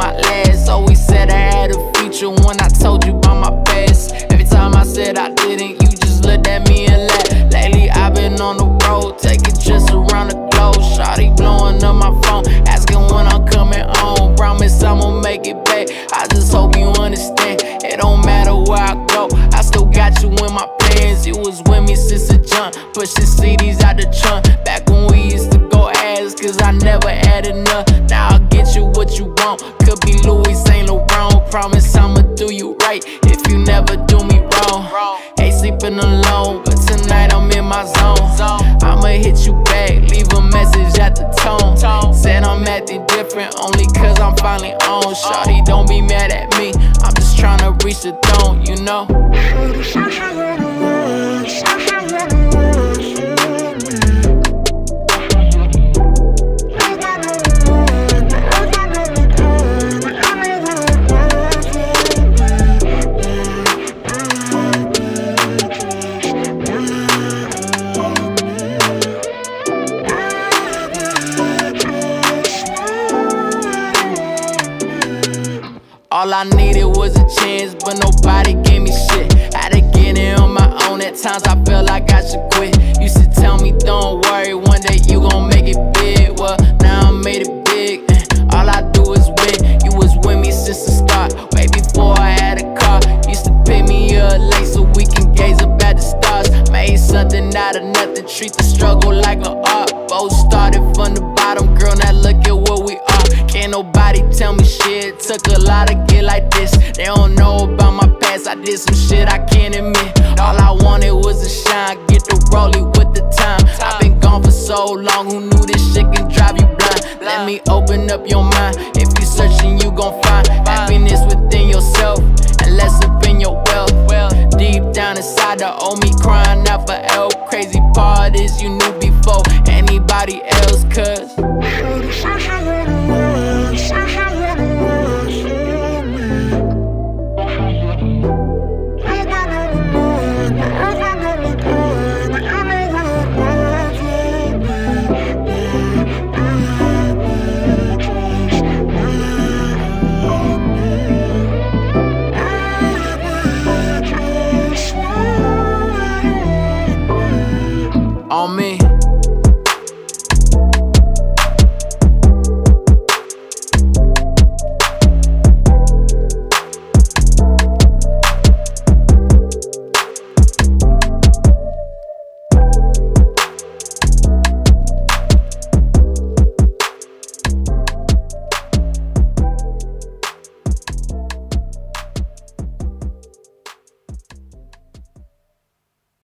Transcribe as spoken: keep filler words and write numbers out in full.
my last. Always said I had a future when I told you about my past. Every time I said I didn't, you just looked at me and laughed. Lately I've been on the road, taking trips around the globe. Shawty blowing up my phone, asking when I'm coming home. Promise I'ma make it back, I just hope you understand. It don't matter where I go, I still got you in my plans. You was with me since the jump, pushing C Ds out the trunk. Back when we used to go ass, cause I never had enough. Now I'll get you what you want, could be Louis Saint Laurent. Promise I'ma do you right, if you never do me wrong. Ain't sleeping alone, but tonight I'm in my zone. I'ma hit you back, leave a message at the tone. Said I'm acting different, only cause I'm finally on. Shawty, don't be mad at me, I'm just tryna reach the throne, you know. All I needed was a chance, but nobody gave me shit. Had to get it on my own, at times I felt like I should quit. Used to tell me, don't worry, one day you gon' make it big. Well, now I made it big, and all I do is win. You was with me since the start, way before I had a car. Used to pick me up late so we can gaze up at the stars. Made something out of nothing, treat the struggle like an art. Both started from the bottom, girl, now look at what we are. Can't nobody tell me shit, took a lot to get like this. They don't know about my past, I did some shit I can't admit. All I wanted was a shine, get the rollie with the time. I've been gone for so long, who knew this shit can drive you blind? Let me open up your mind, if you searching you gon' find happiness within yourself, and less up in your wealth. Deep down inside the old me crying out for help. Crazy part is you knew before anybody else, cause